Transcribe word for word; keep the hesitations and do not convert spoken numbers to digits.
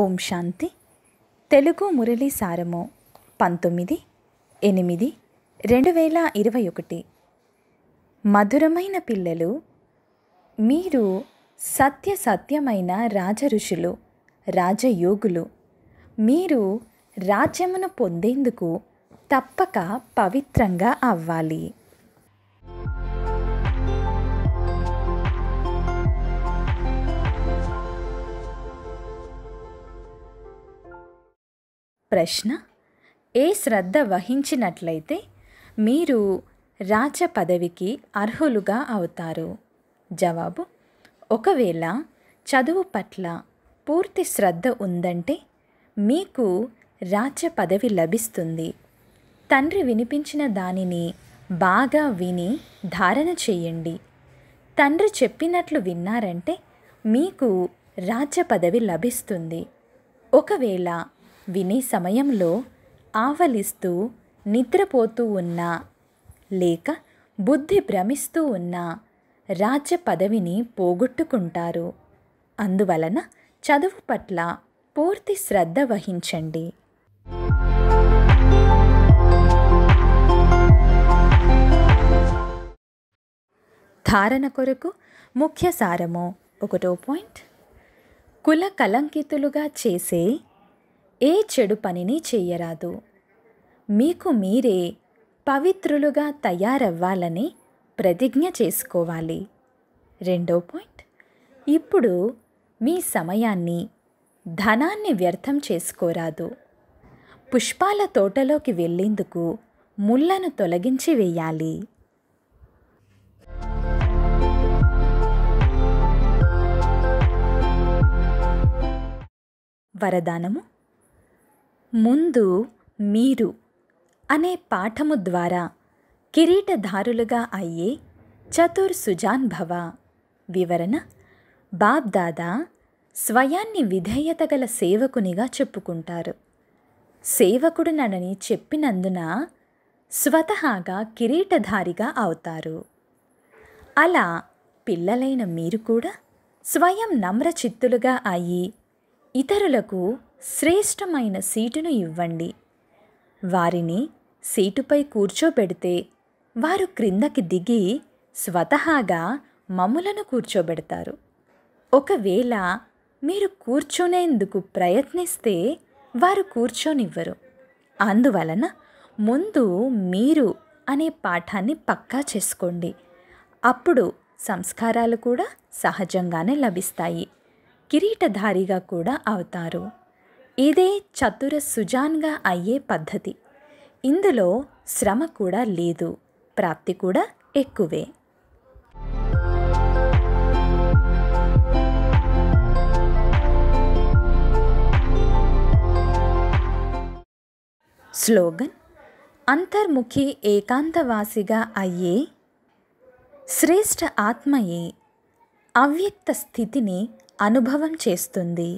ఓం శాంతి తెలుగు మురళి సారము పంతొమ్మిది ఎనిమిది రెండు వేల ఇరవై ఒకటి. మధురమైన పిల్లలు, మీరు సత్య సత్యమైన రాజఋషులు, రాజయోగులు. మీరు రాజ్యమును పొందేందుకు తప్పక పవిత్రంగా అవ్వాలి. ప్రశ్న: ఏ శ్రద్ధ వహించినట్లయితే మీరు రాజ పదవికి అర్హులుగా అవుతారు? జవాబు: ఒకవేళ చదువు పట్ల పూర్తి శ్రద్ధ ఉందంటే మీకు రాజ పదవి లభిస్తుంది. తండ్రి వినిపించిన దానిని బాగా విని ధారణ చేయండి. తండ్రి చెప్పినట్లు విన్నారంటే మీకు రాజ పదవి లభిస్తుంది. ఒకవేళ వినే సమయంలో ఆవలిస్తూ నిద్రపోతూ ఉన్నా లేక బుద్ధి భ్రమిస్తూ ఉన్నా రాజ్య పదవిని పోగొట్టుకుంటారు. అందువలన చదువు పట్ల పూర్తి శ్రద్ధ వహించండి. ధారణ కొరకు ముఖ్య సారము ఒకటో పాయింట్: కుల కలంకితులుగా చేసే ఏ చెడు పనిని చేయరాదు. మీకు మీరే పవిత్రులుగా తయారవ్వాలని ప్రతిజ్ఞ చేసుకోవాలి. రెండో పాయింట్: ఇప్పుడు మీ సమయాన్ని, ధనాన్ని వ్యర్థం చేసుకోరాదు. పుష్పాల తోటలోకి వెళ్ళేందుకు ముళ్ళను తొలగించి వేయాలి. వరదానము: ముందు మీరు అనే పాఠము ద్వారా కిరీటధారులుగా అయ్యే చతుర్ సుజాన్భవ. వివరణ: బాబ్దాదా స్వయాన్ని విధేయత గల సేవకునిగా చెప్పుకుంటారు. సేవకుడునని చెప్పినందున స్వతహాగా కిరీటధారిగా అవుతారు. అలా పిల్లలైన మీరు కూడా స్వయం నమ్రచిత్తులుగా అయ్యి ఇతరులకు శ్రేష్టమైన సీటును ఇవ్వండి. వారిని సీటుపై కూర్చోబెడితే వారు క్రిందకి దిగి స్వతహాగా మమ్ములను కూర్చోబెడతారు. ఒకవేళ మీరు కూర్చునేందుకు ప్రయత్నిస్తే వారు కూర్చోనివ్వరు. అందువలన ముందు మీరు అనే పాఠాన్ని పక్కా చేసుకోండి. అప్పుడు సంస్కారాలు కూడా సహజంగానే లభిస్తాయి. కిరీటధారిగా కూడా అవుతారు. ఇదే చతుర సుజాన్గా అయ్యే పద్ధతి. ఇందులో శ్రమ కూడా లేదు, ప్రాప్తి కూడా ఎక్కువే. స్లోగన్: అంతర్ముఖి ఏకాంతవాసిగా అయ్యే శ్రేష్ఠ ఆత్మయే అవ్యక్త స్థితిని అనుభవం చేస్తుంది.